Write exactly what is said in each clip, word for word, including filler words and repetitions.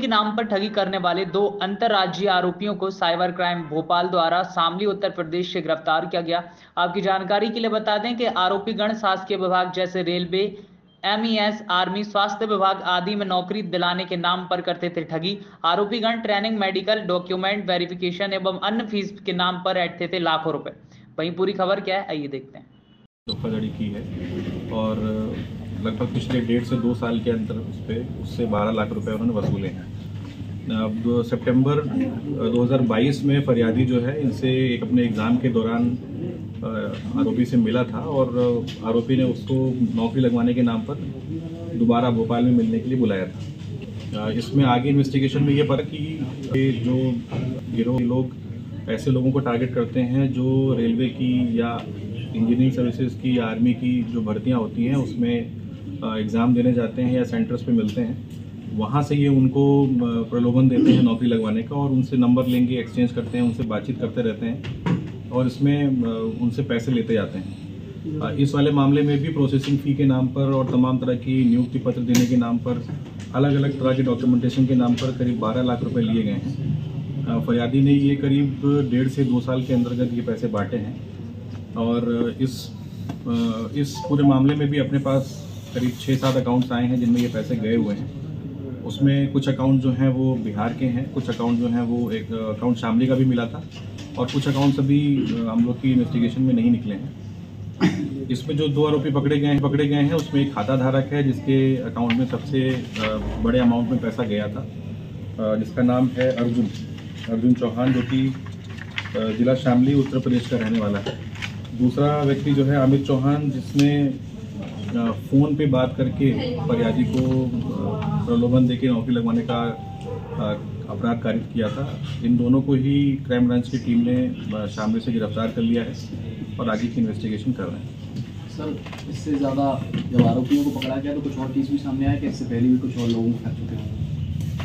के नाम पर ठगी करने वाले दो अंतर्राज्यीय आरोपियों को साइबर क्राइम भोपाल द्वारा शामली उत्तर प्रदेश से गिरफ्तार किया गया। आपकी जानकारी के लिए बता दें कि आरोपी गण शासकीय विभाग जैसे railway, M E S, army, स्वास्थ्य विभाग आदि में नौकरी दिलाने के नाम पर करते थे ठगी। आरोपीगण ट्रेनिंग, मेडिकल, डॉक्यूमेंट वेरिफिकेशन एवं अन्य फीस के नाम पर ऐंठते थे लाखों रुपए। वहीं पूरी खबर क्या है आइए देखते हैं। धोखाधड़ी की है और लगभग पिछले डेढ़ से दो साल के अंतर उस पे उससे बारह लाख रुपए उन्होंने वसूले हैं। अब सितंबर दो हज़ार बाईस में फरियादी जो है इनसे एक अपने एग्ज़ाम के दौरान आरोपी से मिला था और आरोपी ने उसको नौकरी लगवाने के नाम पर दोबारा भोपाल में मिलने के लिए बुलाया था। इसमें आगे इन्वेस्टिगेशन में ये पता कि जो गिरोह लोग ऐसे लोगों को टारगेट करते हैं जो रेलवे की या इंजीनियरिंग सर्विसेज की, आर्मी की जो भर्तियाँ होती हैं उसमें एग्ज़ाम देने जाते हैं या सेंटर्स पर मिलते हैं, वहाँ से ये उनको प्रलोभन देते हैं नौकरी लगवाने का और उनसे नंबर लेंगे, एक्सचेंज करते हैं, उनसे बातचीत करते रहते हैं और इसमें उनसे पैसे लेते जाते हैं। इस वाले मामले में भी प्रोसेसिंग फ़ी के नाम पर और तमाम तरह की नियुक्ति पत्र देने के नाम पर, अलग अलग तरह के डॉक्यूमेंटेशन के नाम पर करीब बारह लाख रुपए लिए गए हैं। फरियादी ने ये करीब डेढ़ से दो साल के अंतर्गत ये पैसे बांटे हैं और इस इस पूरे मामले में भी अपने पास करीब छः सात अकाउंट्स आए हैं जिनमें ये पैसे गए हुए हैं। उसमें कुछ अकाउंट जो हैं वो बिहार के हैं, कुछ अकाउंट जो हैं वो एक अकाउंट शामली का भी मिला था और कुछ अकाउंट अभी हम लोग की इन्वेस्टिगेशन में नहीं निकले हैं। इसमें जो दो आरोपी पकड़े गए हैं पकड़े गए हैं उसमें एक खाता धारक है जिसके अकाउंट में सबसे बड़े अमाउंट में पैसा गया था, जिसका नाम है अर्जुन अर्जुन चौहान, जो कि जिला शामली उत्तर प्रदेश का रहने वाला है। दूसरा व्यक्ति जो है अमित चौहान, जिसने फ़ोन पे बात करके फरियादी को प्रलोभन देके नौकरी लगवाने का अपराध कारित किया था। इन दोनों को ही क्राइम ब्रांच की टीम ने शामली से गिरफ्तार कर लिया है और आगे की इन्वेस्टिगेशन कर रहे हैं। सर, इससे ज़्यादा जब आरोपियों को पकड़ा गया तो कुछ और केस भी सामने आया कि इससे पहले भी कुछ और लोगों को चुके हैं?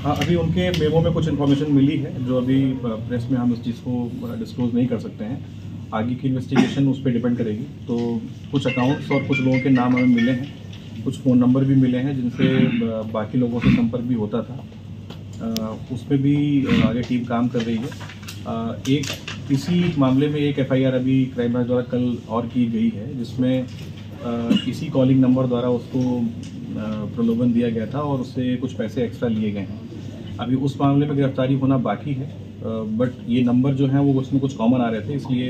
हाँ, अभी उनके मेमो में कुछ इन्फॉर्मेशन मिली है जो अभी प्रेस में हम उस चीज़ को डिस्क्लोज नहीं कर सकते हैं। आगे की इन्वेस्टिगेशन उस पर डिपेंड करेगी। तो कुछ अकाउंट्स और कुछ लोगों के नाम हमें मिले हैं, कुछ फ़ोन नंबर भी मिले हैं जिनसे बाकी लोगों से संपर्क भी होता था, उस पर भी आगे टीम काम कर रही है। एक इसी मामले में एक एफ आई आर अभी क्राइम ब्रांच द्वारा कल और की गई है जिसमें इसी कॉलिंग नंबर द्वारा उसको प्रलोभन दिया गया था और उससे कुछ पैसे एक्स्ट्रा लिए गए हैं। अभी उस मामले में गिरफ्तारी होना बाकी है, बट ये नंबर जो है वो उसमें कुछ कॉमन आ रहे थे, इसलिए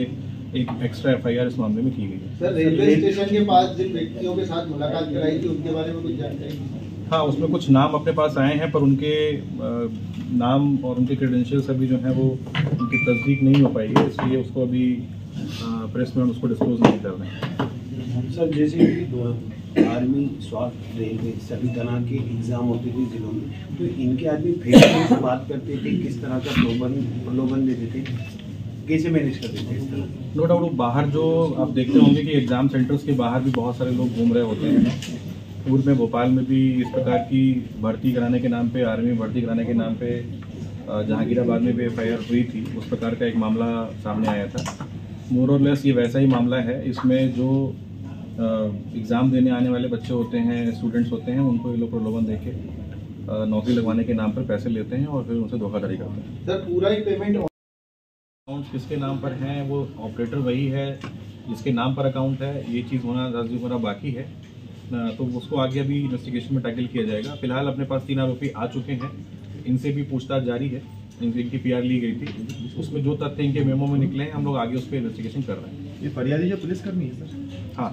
एक एक्स्ट्रा एफ आई आर इस मामले में की गई है। सर, रेलवे स्टेशन के पास जिन व्यक्तियों के साथ मुलाकात कराई थी उनके बारे में कुछ जानकारी? हाँ, उसमें कुछ नाम अपने पास आए हैं पर उनके नाम और उनके क्रेडेंशियल्स अभी जो हैं वो उनकी तस्दीक नहीं हो पाई है, इसलिए उसको अभी प्रेस में हम उसको डिस्क्लोज नहीं कर रहे हैं। सर, जैसे आर्मी, स्वास्थ्य, रेलवे सभी तरह के एग्ज़ाम होते थे जिलों में, तो इनके आदमी फेस टू फेस बात करते थे, किस तरह का प्रलोभन प्रलोभन देते थे, कैसे मैनेज करते थे इस तरह? नो डाउट, बाहर जो आप देखते होंगे कि एग्ज़ाम सेंटर्स के बाहर भी बहुत सारे लोग घूम रहे होते हैं। पूर्व में भोपाल में भी इस प्रकार की भर्ती कराने के नाम पर, आर्मी भर्ती कराने के नाम पर जहांगीराबाद में भी एफ आई आर हुई थी, उस प्रकार का एक मामला सामने आया था। मोर और लेस ये वैसा ही मामला है। इसमें जो एग्ज़ाम देने आने वाले बच्चे होते हैं, स्टूडेंट्स होते हैं, उनको ये लोग प्रलोभन देके नौकरी लगवाने के नाम पर पैसे लेते हैं और फिर उनसे धोखाधड़ी करते हैं। सर, पूरा ही पेमेंट अकाउंट्स किसके नाम पर हैं, वो ऑपरेटर वही है जिसके नाम पर अकाउंट है, ये चीज़ होना राजी होना बाकी है, तो उसको आगे अभी इन्वेस्टिगेशन में टैकल किया जाएगा। फिलहाल अपने पास तीन आरोपी आ चुके हैं, इनसे भी पूछताछ जारी है। इनकी इनकी पी आर ली गई थी, उसमें जो तथ्य इनके मेमो में निकले हैं हम लोग आगे उस पर इन्वेस्टिगेशन कर रहे हैं। ये फरियादी जो पुलिस कर्मी है सर? हाँ,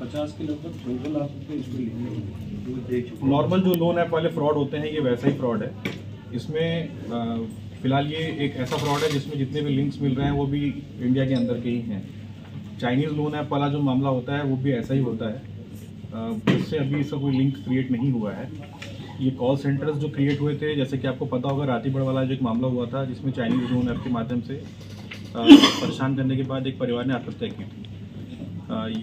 पचास किलो तक नॉर्मल जो लोन ऐप वाले फ्रॉड होते हैं ये वैसा ही फ्रॉड है। इसमें फिलहाल ये एक ऐसा फ्रॉड है जिसमें जितने भी लिंक्स मिल रहे हैं वो भी इंडिया के अंदर के ही हैं। चाइनीज़ लोन ऐप वाला जो मामला होता है वो भी ऐसा ही होता है, उससे अभी इसका कोई लिंक क्रिएट नहीं हुआ है। ये कॉल सेंटर्स जो क्रिएट हुए थे, जैसे कि आपको पता होगा रातीपुर वाला जो एक मामला हुआ था जिसमें चाइनीज़ लोन ऐप के माध्यम से परेशान करने के बाद एक परिवार ने आत्महत्या की।